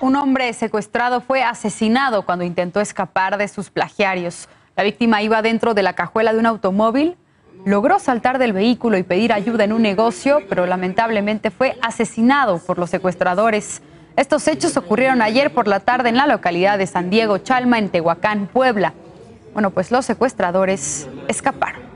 Un hombre secuestrado fue asesinado cuando intentó escapar de sus plagiarios. La víctima iba dentro de la cajuela de un automóvil, logró saltar del vehículo y pedir ayuda en un negocio, pero lamentablemente fue asesinado por los secuestradores. Estos hechos ocurrieron ayer por la tarde en la localidad de San Diego Chalma, en Tehuacán, Puebla. Bueno, pues los secuestradores escaparon.